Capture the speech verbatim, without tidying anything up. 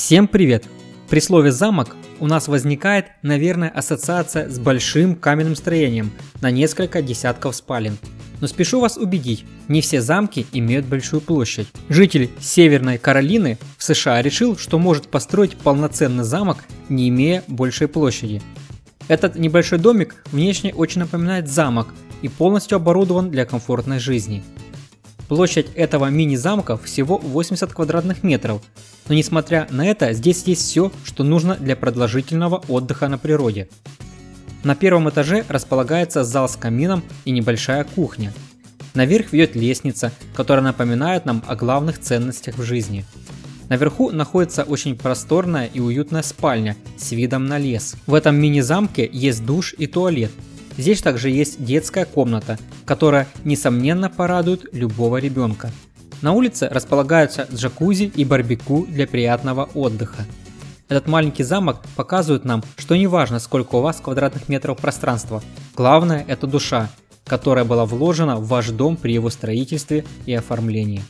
Всем привет! При слове «замок» у нас возникает, наверное, ассоциация с большим каменным строением на несколько десятков спален. Но спешу вас убедить, не все замки имеют большую площадь. Житель Северной Каролины в США решил, что может построить полноценный замок, не имея большей площади. Этот небольшой домик внешне очень напоминает замок и полностью оборудован для комфортной жизни. Площадь этого мини-замка всего восемьдесят квадратных метров, но несмотря на это, здесь есть все, что нужно для продолжительного отдыха на природе. На первом этаже располагается зал с камином и небольшая кухня. Наверх ведет лестница, которая напоминает нам о главных ценностях в жизни. Наверху находится очень просторная и уютная спальня с видом на лес. В этом мини-замке есть душ и туалет. Здесь также есть детская комната, которая, несомненно, порадует любого ребенка. На улице располагаются джакузи и барбекю для приятного отдыха. Этот маленький замок показывает нам, что не важно, сколько у вас квадратных метров пространства, главное – это душа, которая была вложена в ваш дом при его строительстве и оформлении.